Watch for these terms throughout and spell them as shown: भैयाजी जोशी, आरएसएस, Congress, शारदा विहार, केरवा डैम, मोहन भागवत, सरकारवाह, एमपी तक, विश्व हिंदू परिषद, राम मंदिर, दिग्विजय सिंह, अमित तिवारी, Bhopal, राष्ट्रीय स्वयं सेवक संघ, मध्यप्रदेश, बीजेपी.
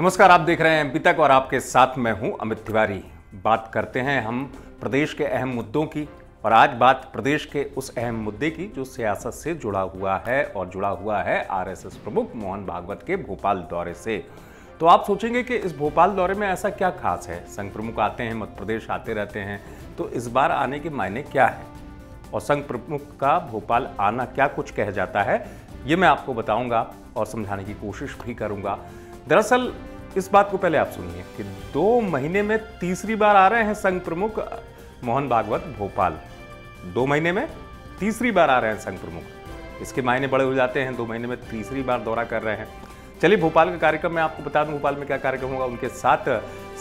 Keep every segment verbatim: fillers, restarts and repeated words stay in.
नमस्कार, आप देख रहे हैं एमपी तक और आपके साथ मैं हूं अमित तिवारी। बात करते हैं हम प्रदेश के अहम मुद्दों की और आज बात प्रदेश के उस अहम मुद्दे की जो सियासत से जुड़ा हुआ है और जुड़ा हुआ है आरएसएस प्रमुख मोहन भागवत के भोपाल दौरे से। तो आप सोचेंगे कि इस भोपाल दौरे में ऐसा क्या खास है, संघ प्रमुख आते हैं, मध्य प्रदेश आते रहते हैं, तो इस बार आने के मायने क्या है और संघ प्रमुख का भोपाल आना क्या कुछ कह जाता है, ये मैं आपको बताऊँगा और समझाने की कोशिश भी करूँगा। दरअसल इस बात को पहले आप सुनिए कि दो महीने में तीसरी बार आ रहे हैं संघ प्रमुख मोहन भागवत भोपाल। दो महीने में तीसरी बार आ रहे हैं संघ प्रमुख, इसके मायने बड़े हो जाते हैं। दो महीने में तीसरी बार दौरा कर रहे हैं। चलिए भोपाल का कार्यक्रम मैं आपको बता दूं, भोपाल में क्या कार्यक्रम होगा। उनके साथ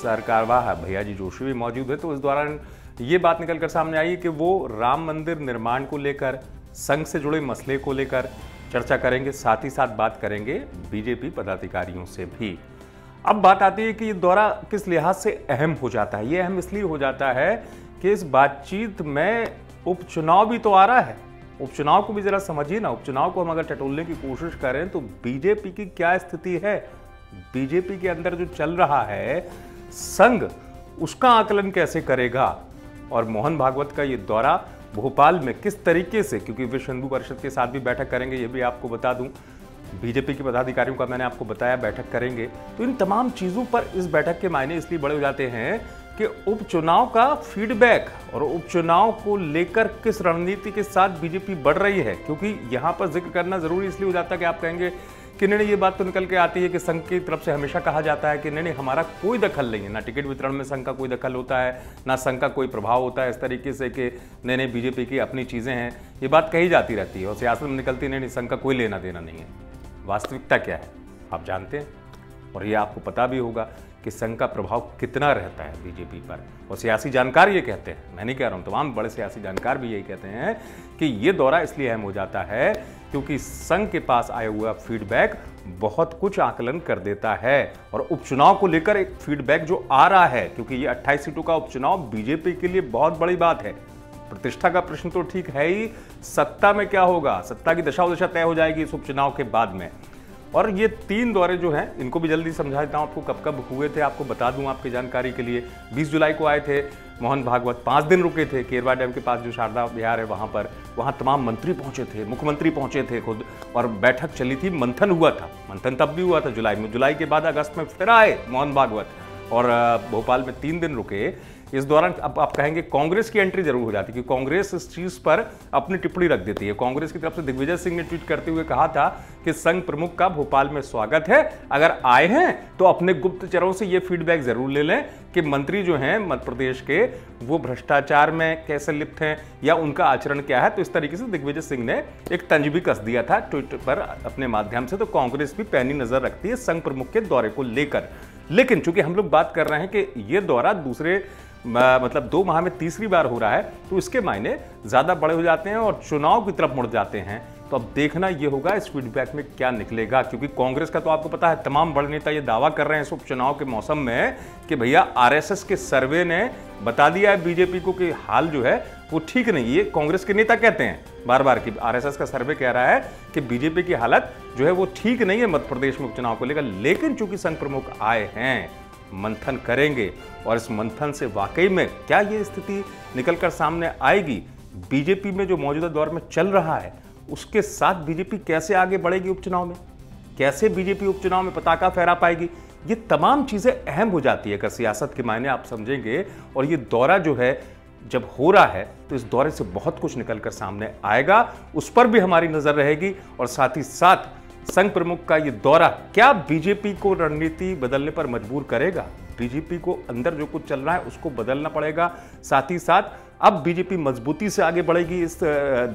सरकारवाह भैयाजी जोशी भी मौजूद है। तो इस दौरान ये बात निकल कर सामने आई कि वो राम मंदिर निर्माण को लेकर, संघ से जुड़े मसले को लेकर चर्चा करेंगे, साथ ही साथ बात करेंगे बीजेपी पदाधिकारियों से भी। अब बात आती है कि ये दौरा किस लिहाज से अहम हो जाता है। ये अहम इसलिए हो जाता है कि इस बातचीत में उपचुनाव भी तो आ रहा है। उपचुनाव को भी जरा समझिए ना। उपचुनाव को हम अगर टटोलने की कोशिश करें तो बीजेपी की क्या स्थिति है, बीजेपी के अंदर जो चल रहा है, संघ उसका आकलन कैसे करेगा और मोहन भागवत का ये दौरा भोपाल में किस तरीके से, क्योंकि विश्व हिंदू परिषद के साथ भी बैठक करेंगे, ये भी आपको बता दूं, बीजेपी के पदाधिकारियों का मैंने आपको बताया बैठक करेंगे। तो इन तमाम चीज़ों पर इस बैठक के मायने इसलिए बड़े हो जाते हैं कि उपचुनाव का फीडबैक और उपचुनाव को लेकर किस रणनीति के साथ बीजेपी बढ़ रही है। क्योंकि यहाँ पर जिक्र करना ज़रूरी इसलिए हो जाता है कि आप कहेंगे कि नहीं, ये बात तो निकल के आती है कि संघ की तरफ से हमेशा कहा जाता है कि नहीं नहीं हमारा कोई दखल नहीं है, ना टिकट वितरण में संघ का कोई दखल होता है, ना संघ का कोई प्रभाव होता है। इस तरीके से कि नहीं नहीं बीजेपी की अपनी चीज़ें हैं, ये बात कही जाती रहती है और सियासत में निकलती नहीं नहीं संघ का कोई लेना देना नहीं है। वास्तविकता क्या है आप जानते हैं और ये आपको पता भी होगा कि संघ का प्रभाव कितना रहता है बीजेपी पर। और सियासी जानकार ये कहते हैं, मैं नहीं कह रहा हूँ, तमाम बड़े सियासी जानकार भी यही कहते हैं कि ये दौरा इसलिए अहम हो जाता है क्योंकि संघ के पास आया हुआ फीडबैक बहुत कुछ आकलन कर देता है। और उपचुनाव को लेकर एक फीडबैक जो आ रहा है, क्योंकि ये अट्ठाईस सीटों का उपचुनाव बीजेपी के लिए बहुत बड़ी बात है। प्रतिष्ठा का प्रश्न तो ठीक है ही, सत्ता में क्या होगा, सत्ता की दशा दशा तय हो जाएगी इस उपचुनाव के बाद में। और ये तीन दौरे जो हैं, इनको भी जल्दी समझा देता हूँ आपको, कब कब हुए थे आपको बता दूँ आपकी जानकारी के लिए। बीस जुलाई को आए थे मोहन भागवत, पाँच दिन रुके थे केरवा डैम के पास जो शारदा विहार है वहाँ पर। वहाँ तमाम मंत्री पहुँचे थे, मुख्यमंत्री पहुँचे थे खुद, और बैठक चली थी, मंथन हुआ था। मंथन तब भी हुआ था जुलाई में, जुलाई के बाद अगस्त में फिर आए मोहन भागवत और भोपाल में तीन दिन रुके। इस दौरान अब आप कहेंगे कांग्रेस की एंट्री जरूर हो जाती है कि कांग्रेस इस चीज़ पर अपनी टिप्पणी रख देती है। कांग्रेस की तरफ से दिग्विजय सिंह ने ट्वीट करते हुए कहा था कि संघ प्रमुख का भोपाल में स्वागत है, अगर आए हैं तो अपने गुप्तचरों से ये फीडबैक जरूर ले लें कि मंत्री जो हैं मध्य प्रदेश के वो भ्रष्टाचार में कैसे लिप्त हैं या उनका आचरण क्या है। तो इस तरीके से दिग्विजय सिंह ने एक तंज भी कस दिया था ट्विटर पर अपने माध्यम से। तो कांग्रेस भी पैनी नजर रखती है संघ प्रमुख के दौरे को लेकर। लेकिन चूंकि हम लोग बात कर रहे हैं कि ये दौरा दूसरे मतलब दो माह में तीसरी बार हो रहा है, तो इसके मायने ज़्यादा बड़े हो जाते हैं और चुनाव की तरफ मुड़ जाते हैं। तो अब देखना ये होगा इस फीडबैक में क्या निकलेगा, क्योंकि कांग्रेस का तो आपको पता है तमाम बड़े नेता ये दावा कर रहे हैं इस उपचुनाव के मौसम में कि भैया आरएसएस के सर्वे ने बता दिया है बीजेपी को कि हाल जो है वो ठीक नहीं। ये कांग्रेस के नेता कहते हैं बार बार कि आरएसएस का सर्वे कह रहा है कि बीजेपी की हालत जो है वो ठीक नहीं है मध्य प्रदेश में उपचुनाव को लेकर। लेकिन चूंकि संघ प्रमुख आए हैं, मंथन करेंगे और इस मंथन से वाकई में क्या ये स्थिति निकलकर सामने आएगी, बीजेपी में जो मौजूदा दौर में चल रहा है उसके साथ बीजेपी कैसे आगे बढ़ेगी उपचुनाव में, कैसे बीजेपी उपचुनाव में पताका फहरा पाएगी, ये तमाम चीज़ें अहम हो जाती है अगर सियासत के मायने आप समझेंगे। और ये दौरा जो है जब हो रहा है तो इस दौरे से बहुत कुछ निकल कर सामने आएगा, उस पर भी हमारी नज़र रहेगी। और साथ ही साथ संघ प्रमुख का ये दौरा क्या बीजेपी को रणनीति बदलने पर मजबूर करेगा, बीजेपी को अंदर जो कुछ चल रहा है उसको बदलना पड़ेगा। साथ ही साथ अब बीजेपी मजबूती से आगे बढ़ेगी इस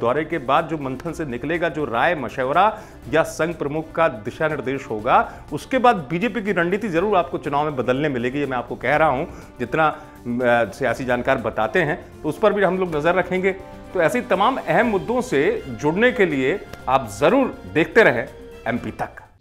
दौरे के बाद, जो मंथन से निकलेगा, जो राय मशवरा या संघ प्रमुख का दिशा निर्देश होगा, उसके बाद बीजेपी की रणनीति जरूर आपको चुनाव में बदलने मिलेगी। ये मैं आपको कह रहा हूँ, जितना सियासी जानकार बताते हैं तो उस पर भी हम लोग नज़र रखेंगे। तो ऐसे तमाम अहम मुद्दों से जुड़ने के लिए आप ज़रूर देखते रहें एमपी तक।